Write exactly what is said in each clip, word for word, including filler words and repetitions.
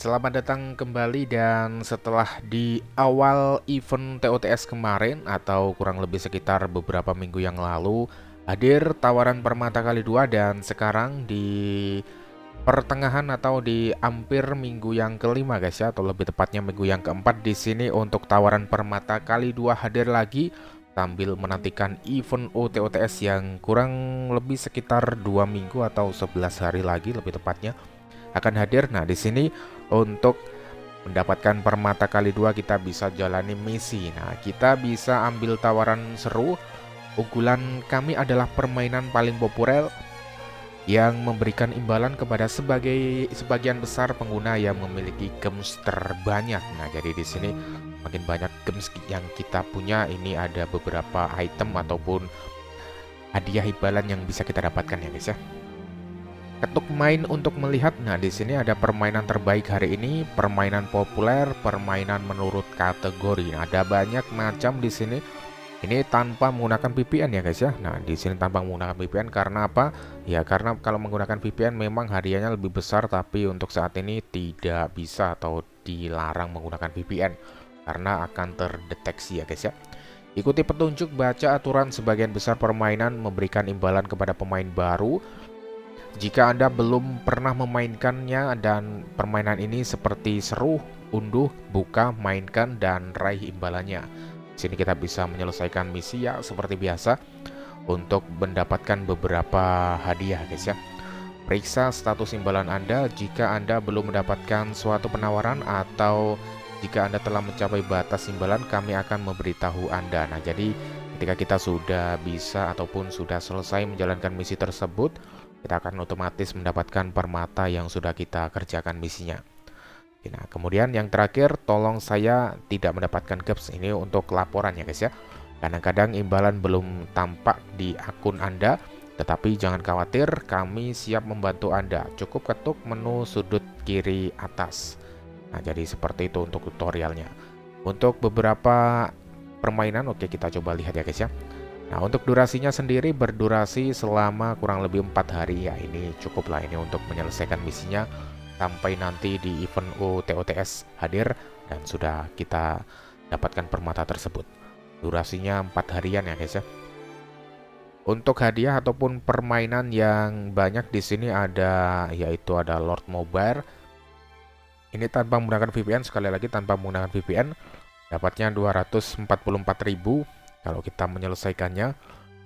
Selamat datang kembali, dan setelah di awal event T O T S kemarin atau kurang lebih sekitar beberapa minggu yang lalu hadir tawaran permata kali dua, dan sekarang di pertengahan atau di hampir minggu yang kelima guys ya, atau lebih tepatnya minggu yang keempat di sini untuk tawaran permata kali dua hadir lagi sambil menantikan event U T O T S yang kurang lebih sekitar dua minggu atau sebelas hari lagi lebih tepatnya akan hadir. Nah, di sini untuk mendapatkan permata kali dua kita bisa jalani misi. Nah, kita bisa ambil tawaran seru. Unggulan kami adalah permainan paling populer yang memberikan imbalan kepada sebagai sebagian besar pengguna yang memiliki games terbanyak. Nah, jadi di sini makin banyak games yang kita punya, ini ada beberapa item ataupun hadiah imbalan yang bisa kita dapatkan ya guys ya. Ketuk main untuk melihat. Nah, di sini ada permainan terbaik hari ini, permainan populer, permainan menurut kategori. Nah, ada banyak macam di sini. Ini tanpa menggunakan V P N ya guys ya. Nah, di sini tanpa menggunakan V P N karena apa? Ya karena kalau menggunakan V P N memang hadiahnya lebih besar, tapi untuk saat ini tidak bisa atau dilarang menggunakan V P N karena akan terdeteksi ya guys ya. Ikuti petunjuk, baca aturan. Sebagian besar permainan memberikan imbalan kepada pemain baru. Jika Anda belum pernah memainkannya, dan permainan ini seperti seru, unduh, buka, mainkan, dan raih imbalannya. Di sini kita bisa menyelesaikan misi ya seperti biasa untuk mendapatkan beberapa hadiah guys ya. Periksa status imbalan Anda. Jika Anda belum mendapatkan suatu penawaran atau jika Anda telah mencapai batas imbalan, kami akan memberitahu Anda. Nah, jadi ketika kita sudah bisa ataupun sudah selesai menjalankan misi tersebut, kita akan otomatis mendapatkan permata yang sudah kita kerjakan misinya. Nah, kemudian yang terakhir, tolong saya tidak mendapatkan gaps. Ini untuk laporan ya guys ya. Kadang-kadang imbalan belum tampak di akun Anda, tetapi jangan khawatir, kami siap membantu Anda. Cukup ketuk menu sudut kiri atas. Nah, jadi seperti itu untuk tutorialnya. Untuk beberapa permainan, oke kita coba lihat ya guys ya. Nah, untuk durasinya sendiri berdurasi selama kurang lebih empat hari ya. Ini cukup lah ini untuk menyelesaikan misinya sampai nanti di event U T O T S hadir dan sudah kita dapatkan permata tersebut. Durasinya empat harian ya guys ya. Untuk hadiah ataupun permainan yang banyak di sini ada, yaitu ada Lord Mobile. Ini tanpa menggunakan V P N, sekali lagi tanpa menggunakan V P N. Dapatnya dua ratus empat puluh empat ribu kalau kita menyelesaikannya,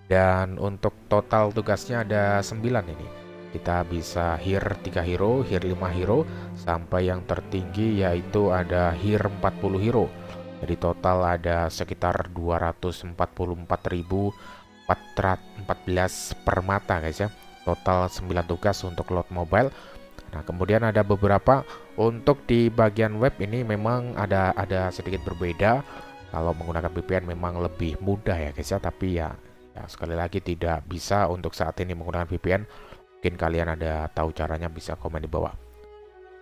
dan untuk total tugasnya ada sembilan ini. Kita bisa hire tiga hero, hire lima hero, sampai yang tertinggi yaitu ada hire empat puluh hero. Jadi total ada sekitar dua ratus empat puluh empat ribu empat ratus empat belas permata guys ya. Total sembilan tugas untuk Lord Mobile. Nah, kemudian ada beberapa untuk di bagian web ini memang ada ada sedikit berbeda. Kalau menggunakan V P N memang lebih mudah ya guys ya, tapi ya, ya sekali lagi tidak bisa untuk saat ini menggunakan V P N. Mungkin kalian ada tahu caranya, bisa komen di bawah.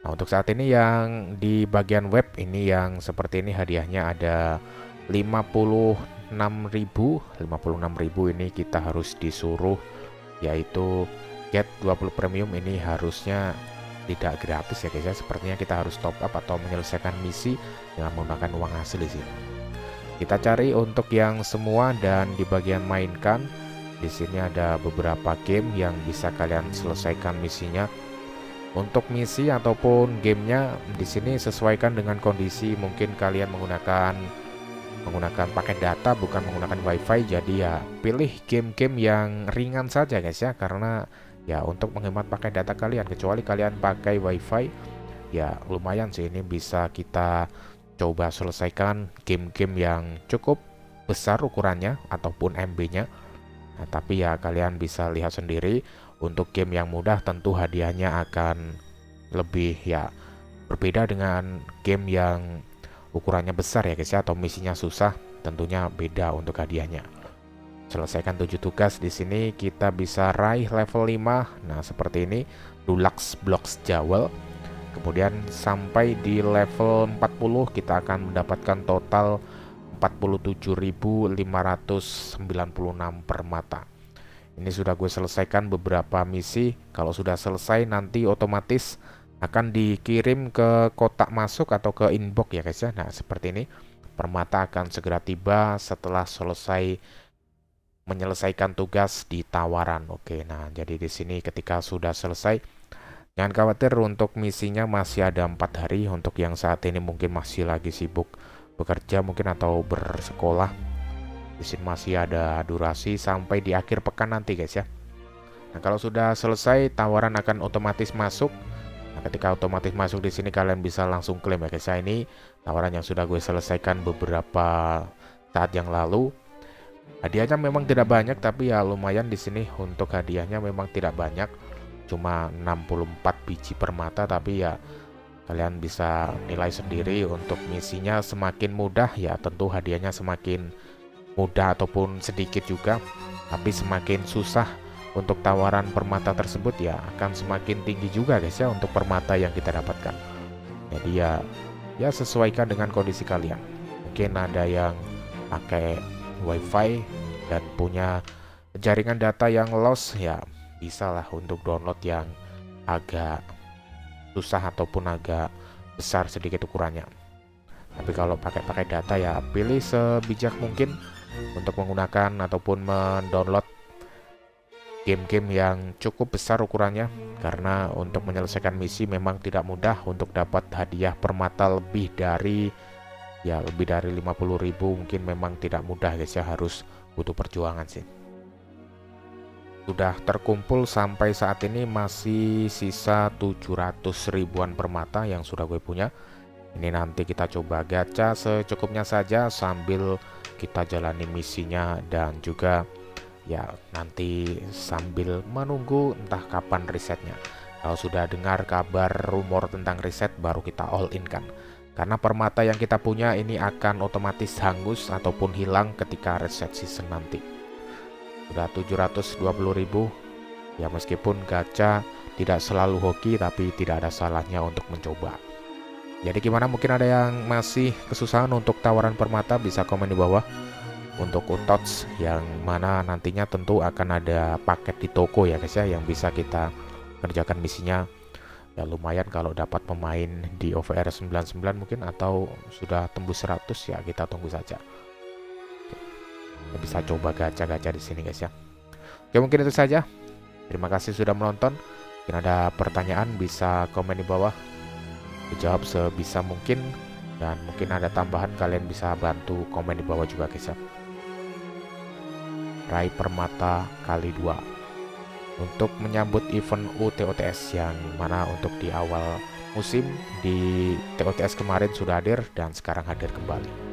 Nah, untuk saat ini yang di bagian web ini yang seperti ini hadiahnya ada lima puluh enam ribu. lima puluh enam ribu ini kita harus disuruh yaitu get dua puluh premium, ini harusnya tidak gratis ya guys ya. Sepertinya kita harus top up atau menyelesaikan misi dengan menggunakan uang hasil di sini. Kita cari untuk yang semua, dan di bagian mainkan di sini ada beberapa game yang bisa kalian selesaikan misinya. Untuk misi ataupun gamenya di sini sesuaikan dengan kondisi. Mungkin kalian menggunakan menggunakan paket data bukan menggunakan wifi, jadi ya pilih game-game yang ringan saja guys ya, karena ya untuk menghemat pakai data kalian. Kecuali kalian pakai wifi ya lumayan sih, ini bisa kita coba selesaikan game-game yang cukup besar ukurannya ataupun M B-nya. Nah, tapi ya kalian bisa lihat sendiri, untuk game yang mudah tentu hadiahnya akan lebih ya berbeda dengan game yang ukurannya besar ya guys ya, atau misinya susah, tentunya beda untuk hadiahnya. Selesaikan tujuh tugas di sini, kita bisa raih level lima. Nah, seperti ini Dulux Blocks Jawel. Kemudian sampai di level empat puluh kita akan mendapatkan total empat puluh tujuh ribu lima ratus sembilan puluh enam permata. Ini sudah gue selesaikan beberapa misi. Kalau sudah selesai nanti otomatis akan dikirim ke kotak masuk atau ke inbox ya guys ya. Nah seperti ini, permata akan segera tiba setelah selesai menyelesaikan tugas di tawaran. Oke, nah jadi di sini ketika sudah selesai, jangan khawatir untuk misinya masih ada empat hari untuk yang saat ini mungkin masih lagi sibuk bekerja mungkin atau bersekolah. Di sini masih ada durasi sampai di akhir pekan nanti guys ya. Nah kalau sudah selesai tawaran akan otomatis masuk. Nah, ketika otomatis masuk di sini kalian bisa langsung klaim ya guys. Ini tawaran yang sudah gue selesaikan beberapa saat yang lalu. Hadiahnya memang tidak banyak tapi ya lumayan di sini untuk hadiahnya memang tidak banyak. Cuma enam puluh empat biji permata tapi ya kalian bisa nilai sendiri untuk misinya semakin mudah ya tentu hadiahnya semakin mudah ataupun sedikit juga. Tapi semakin susah untuk tawaran permata tersebut ya akan semakin tinggi juga guys ya untuk permata yang kita dapatkan. Jadi ya ya sesuaikan dengan kondisi kalian. Mungkin ada yang pakai wifi dan punya jaringan data yang loss ya bisa lah untuk download yang agak susah ataupun agak besar sedikit ukurannya. Tapi kalau pakai-pakai data ya pilih sebijak mungkin untuk menggunakan ataupun mendownload game-game yang cukup besar ukurannya, karena untuk menyelesaikan misi memang tidak mudah untuk dapat hadiah permata lebih dari ya lebih dari lima puluh ribu mungkin memang tidak mudah guys ya, harus butuh perjuangan sih. Sudah terkumpul sampai saat ini masih sisa tujuh ratus ribuan permata yang sudah gue punya. Ini nanti kita coba gacha secukupnya saja sambil kita jalani misinya dan juga ya nanti sambil menunggu entah kapan risetnya. Kalau sudah dengar kabar rumor tentang riset baru kita all in kan, karena permata yang kita punya ini akan otomatis hangus ataupun hilang ketika reset season nanti. Sudah tujuh ratus dua puluh ribu ya. Meskipun gacha tidak selalu hoki tapi tidak ada salahnya untuk mencoba. Jadi gimana, mungkin ada yang masih kesusahan untuk tawaran permata bisa komen di bawah. Untuk U T O T S yang mana nantinya tentu akan ada paket di toko ya guys ya, yang bisa kita kerjakan misinya ya lumayan kalau dapat pemain di O V R sembilan puluh sembilan mungkin atau sudah tembus seratus ya, kita tunggu saja. Oke, bisa coba gacha-gacha di sini guys ya. Oke mungkin itu saja, terima kasih sudah menonton. Mungkin ada pertanyaan bisa komen di bawah, dijawab sebisa mungkin, dan mungkin ada tambahan kalian bisa bantu komen di bawah juga guys ya. Raih permata kali dua untuk menyambut event U T O T S yang mana untuk di awal musim di T O T S kemarin sudah hadir dan sekarang hadir kembali.